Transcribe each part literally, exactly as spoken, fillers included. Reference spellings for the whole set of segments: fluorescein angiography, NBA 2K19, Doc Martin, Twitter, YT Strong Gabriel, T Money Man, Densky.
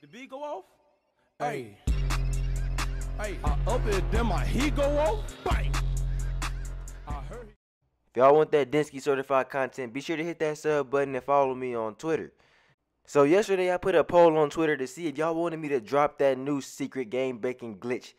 The beat go off? Hey. Hey. I up it, then my he go off? Bang. I heard he if y'all want that Densky certified content, be sure to hit that sub button and follow me on Twitter. So yesterday I put a poll on Twitter to see if y'all wanted me to drop that new secret game breaking glitch.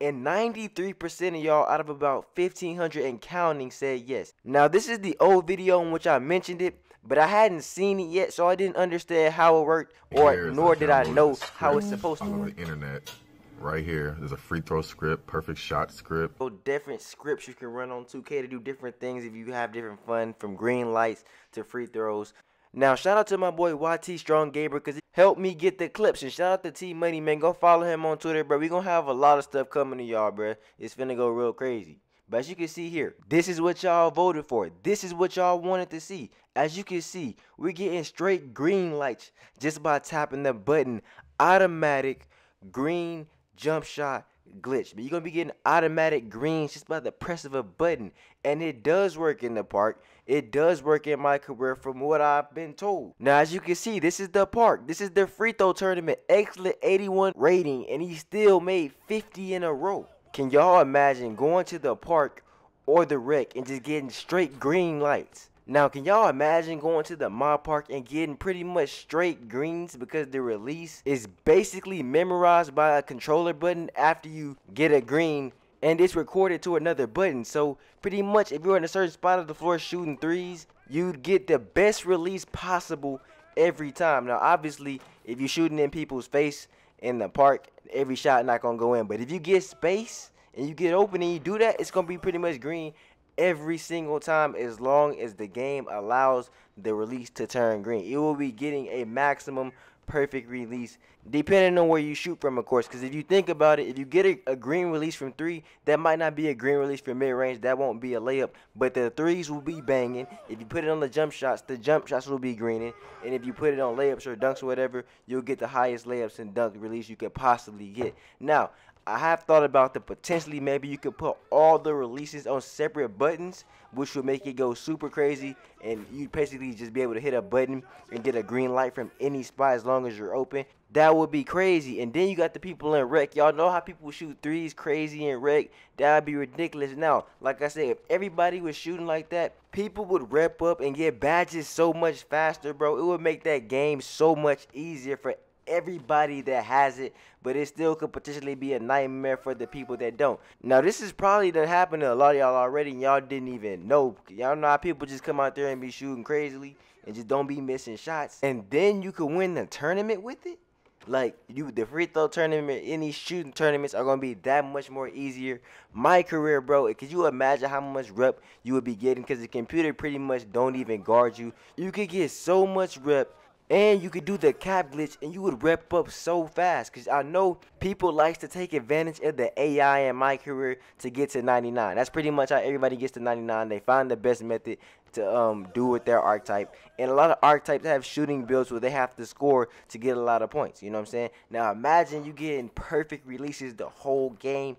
And ninety-three percent of y'all out of about fifteen hundred and counting said yes. Now this is the old video in which I mentioned it, but I hadn't seen it yet, so I didn't understand how it worked, or nor did I know how it's supposed to work. The internet, right here, there's a free throw script, perfect shot script. So different scripts you can run on two K to do different things if you have different fun, from green lights to free throws. Now, shout out to my boy Y T Strong Gabriel because he helped me get the clips. And shout out to T Money Man. Go follow him on Twitter, bro. We're going to have a lot of stuff coming to y'all, bro. It's finna go real crazy. But as you can see here, this is what y'all voted for. This is what y'all wanted to see. As you can see, we're getting straight green lights just by tapping the button. Automatic green jump shot glitch. But you're going to be getting automatic greens just by the press of a button. And it does work in the park. It does work in my career from what I've been told. Now as you can see, this is the park. This is the free throw tournament. Excellent eighty-one rating. And he still made fifty in a row. Can y'all imagine going to the park or the rec and just getting straight green lights? Now can y'all imagine going to the mod park and getting pretty much straight greens because the release is basically memorized by a controller button after you get a green and it's recorded to another button. So pretty much if you're in a certain spot of the floor shooting threes, you'd get the best release possible every time. Now obviously if you're shooting in people's face in the park, every shot not gonna go in. But if you get space and you get open and you do that, it's gonna be pretty much green every single time, as long as the game allows the release to turn green. It will be getting a maximum perfect release depending on where you shoot from, of course, because if you think about it, if you get a, a green release from three, that might not be a green release from mid-range. That won't be a layup, but the threes will be banging. If you put it on the jump shots, the jump shots will be greening, and if you put it on layups or dunks or whatever, you'll get the highest layups and dunk release you could possibly get. Now I have thought about the potentially maybe you could put all the releases on separate buttons, which would make it go super crazy, and you'd basically just be able to hit a button and get a green light from any spot as long as you're open. That would be crazy. And then you got the people in rec. Y'all know how people shoot threes crazy in rec. That would be ridiculous. Now, like I said, if everybody was shooting like that, people would rep up and get badges so much faster, bro. It would make that game so much easier for everybody that has it, but it still could potentially be a nightmare for the people that don't. Now this is probably done happened to a lot of y'all already and y'all didn't even know. Y'all know how people just come out there and be shooting crazily and just don't be missing shots, and then you could win the tournament with it. Like you, the free throw tournament, any shooting tournaments are gonna be that much more easier. My career, bro, could you imagine how much rep you would be getting? Because the computer pretty much don't even guard you. You could get so much rep. And you could do the cap glitch and you would rep up so fast. Because I know people likes to take advantage of the A I in my career to get to ninety-nine. That's pretty much how everybody gets to ninety-nine. They find the best method to um, do with their archetype. And a lot of archetypes have shooting builds where they have to score to get a lot of points. You know what I'm saying? Now imagine you getting perfect releases the whole game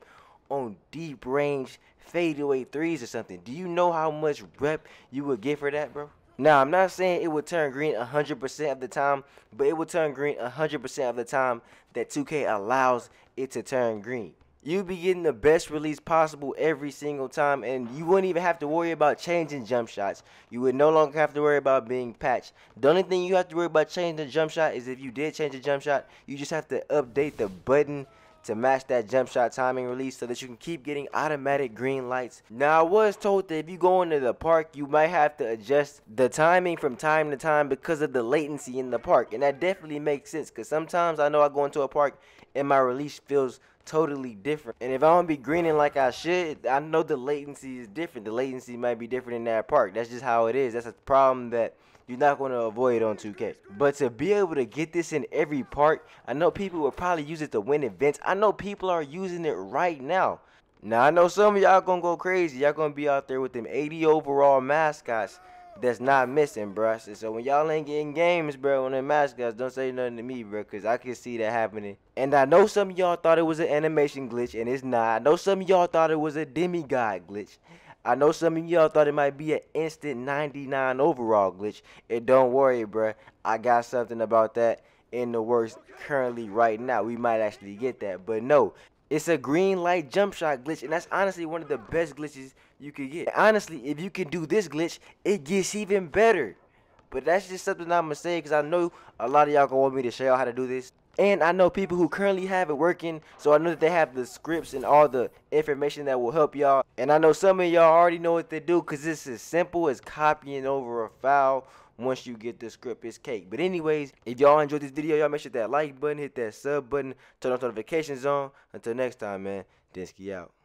on deep range fadeaway threes or something. Do you know how much rep you would get for that, bro? Now, I'm not saying it would turn green one hundred percent of the time, but it will turn green one hundred percent of the time that two K allows it to turn green. You'll be getting the best release possible every single time, and you wouldn't even have to worry about changing jump shots. You would no longer have to worry about being patched. The only thing you have to worry about changing the jump shot is if you did change the jump shot, you just have to update the button to match that jump shot timing release so that you can keep getting automatic green lights. Now I was told that if you go into the park, you might have to adjust the timing from time to time because of the latency in the park, and that definitely makes sense because sometimes I know I go into a park and my release feels totally different, and if I don't be greening like I should, I know the latency is different. The latency might be different in that park. That's just how it is. That's a problem that you're not going to avoid on two K. But to be able to get this in every park, I know people will probably use it to win events. I know people are using it right now. Now, I know some of y'all going to go crazy. Y'all going to be out there with them eighty overall mascots that's not missing, bro. So when y'all ain't getting games, bro, on them mascots, don't say nothing to me, bro, because I can see that happening. And I know some of y'all thought it was an animation glitch, and it's not. I know some of y'all thought it was a demigod glitch. I know some of y'all thought it might be an instant ninety-nine overall glitch. And don't worry, bruh. I got something about that. in the works currently right now. We might actually get that, but no. It's a green light jump shot glitch, and that's honestly one of the best glitches you could get. Honestly, if you can do this glitch, it gets even better. But that's just something I'm going to say because I know a lot of y'all going to want me to show y'all how to do this. And I know people who currently have it working, so I know that they have the scripts and all the information that will help y'all. And I know some of y'all already know what to do because it's as simple as copying over a file once you get the script. It's cake. But anyways, if y'all enjoyed this video, y'all make sure that like button, hit that sub button, turn on notifications on. Until next time, man, Dinsky out.